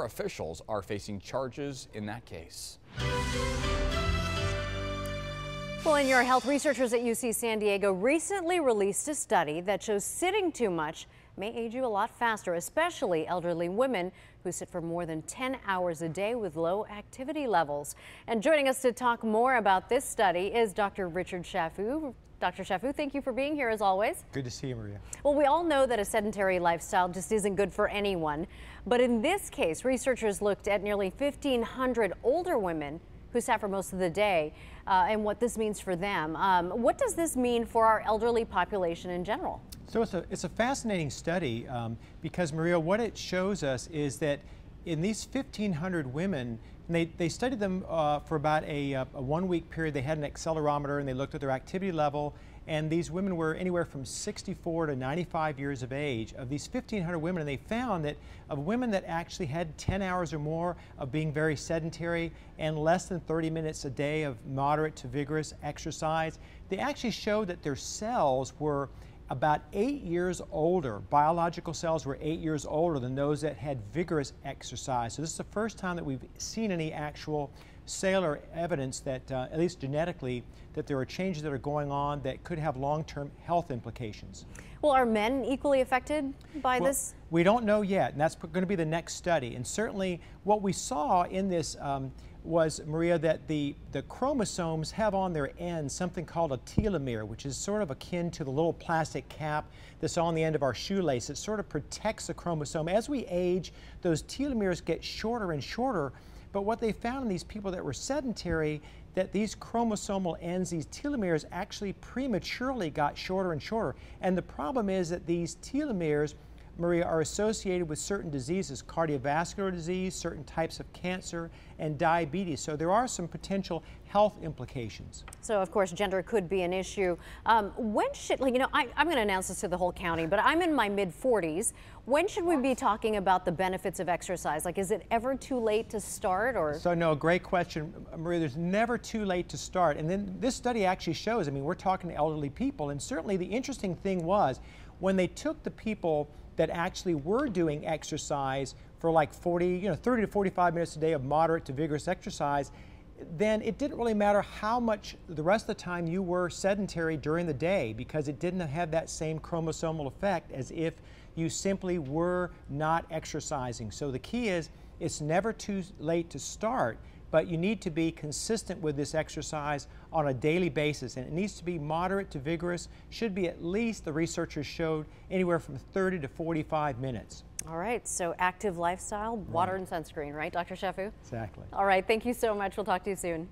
Officials are facing charges in that case. Well, in your health, researchers at UC San Diego recently released a study that shows sitting too much may age you a lot faster, especially elderly women who sit for more than 10 hours a day with low activity levels. And joining us to talk more about this study is Dr. Richard Chaffoo. Dr. Chaffoo, thank you for being here as always. Good to see you, Maria. Well, we all know that a sedentary lifestyle just isn't good for anyone. But in this case, researchers looked at nearly 1,500 older women who sat for most of the day and what this means for them. What does this mean for our elderly population in general? So it's a fascinating study because, Maria, what it shows us is that in these 1,500 women, and they studied them for about a one-week period. They had an accelerometer, and they looked at their activity level, and these women were anywhere from 64 to 95 years of age. Of these 1,500 women, and they found that of women that actually had 10 hours or more of being very sedentary and less than 30 minutes a day of moderate to vigorous exercise, they actually showed that their cells were about 8 years older. Biological cells were 8 years older than those that had vigorous exercise. So this is the first time that we've seen any actual cellular evidence that, at least genetically, that there are changes that are going on that could have long-term health implications. Well, are men equally affected by this? We don't know yet, and that's going to be the next study. And certainly what we saw in this was, Maria, that the chromosomes have on their end something called a telomere, which is sort of akin to the little plastic cap that's on the end of our shoelace. It sort of protects the chromosome. As we age, those telomeres get shorter and shorter, but what they found in these people that were sedentary, that these chromosomal ends, these telomeres, actually prematurely got shorter and shorter. And the problem is that these telomeres, Maria, are associated with certain diseases, cardiovascular disease, certain types of cancer, and diabetes. So there are some potential health implications. So, of course, gender could be an issue. When should, like, you know, I'm going to announce this to the whole county, but I'm in my mid-40s. When should we be talking about the benefits of exercise? Like, is it ever too late to start? Or so, no, great question, Maria. There's never too late to start. And then this study actually shows, I mean, we're talking to elderly people, and certainly the interesting thing was when they took the people that actually were doing exercise for like 30 to 45 minutes a day of moderate to vigorous exercise, then it didn't really matter how much the rest of the time you were sedentary during the day, because it didn't have that same chromosomal effect as if you simply were not exercising. So the key is it's never too late to start, but you need to be consistent with this exercise on a daily basis, and it needs to be moderate to vigorous, should be at least, the researchers showed, anywhere from 30 to 45 minutes. All right, so active lifestyle, water and sunscreen, right, Dr. Chaffoo? Exactly. All right, thank you so much. We'll talk to you soon.